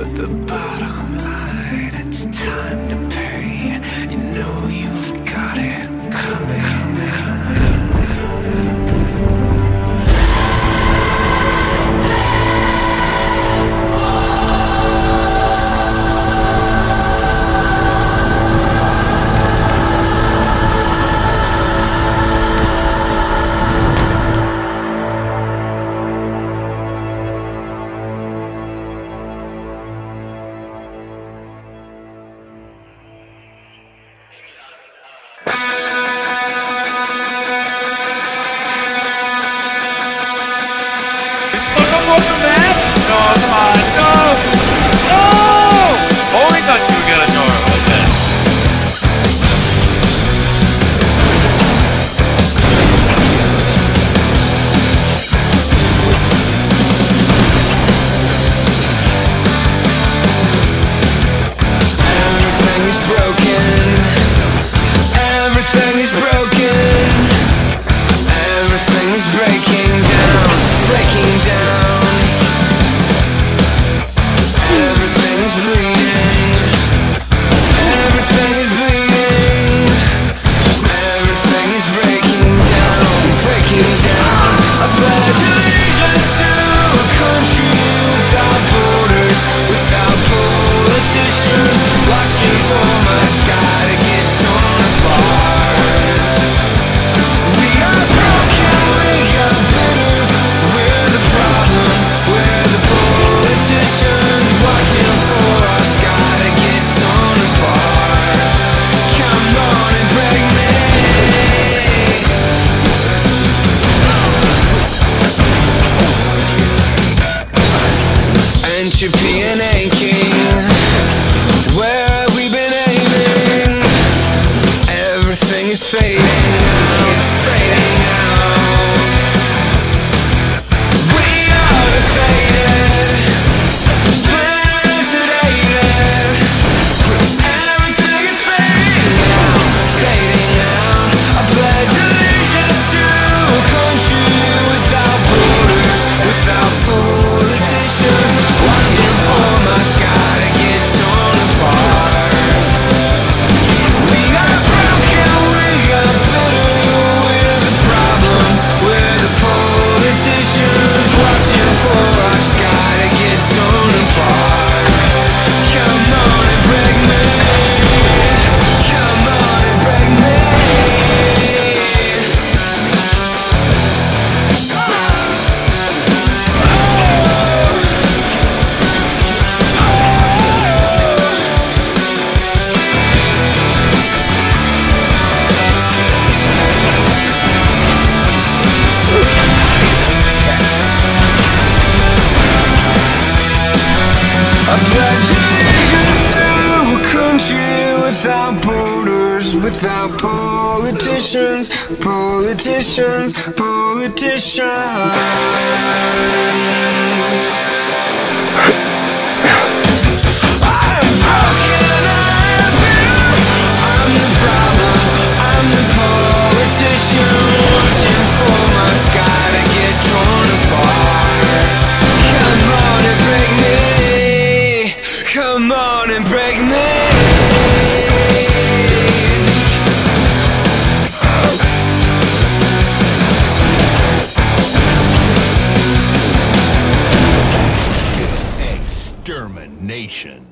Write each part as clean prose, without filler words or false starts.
but the bottom line, it's time to pay. You know you've got it coming. Without borders, without politicians, politicians, politicians. Nation.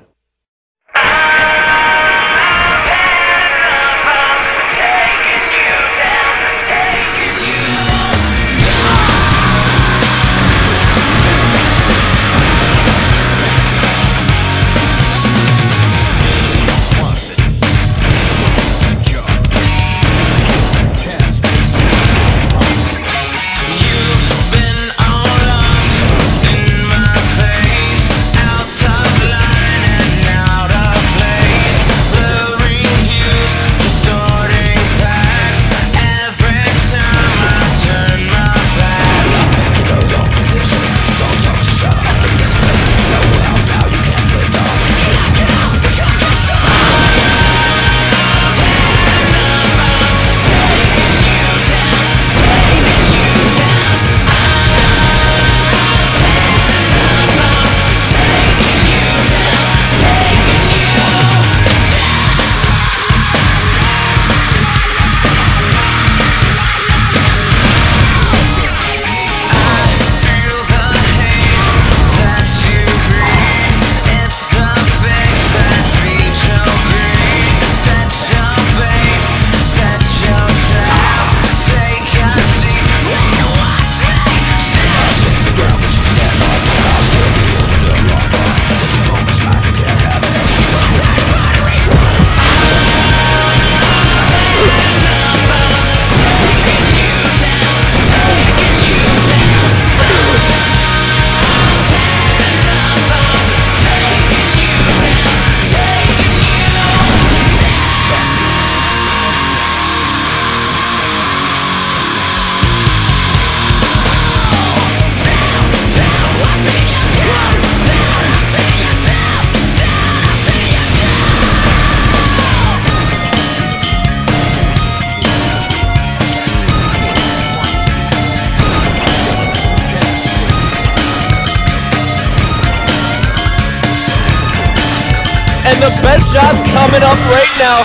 and the best shot's coming up right now.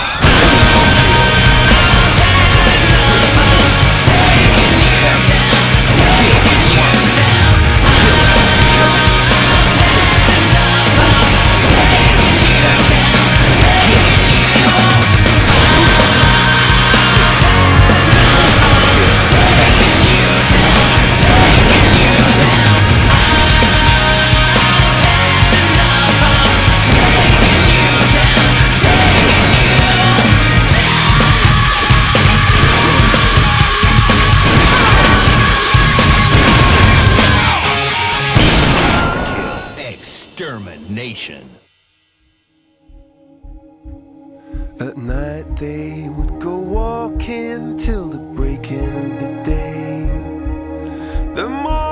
Extermination. At night they would go walking till the breaking of the day. The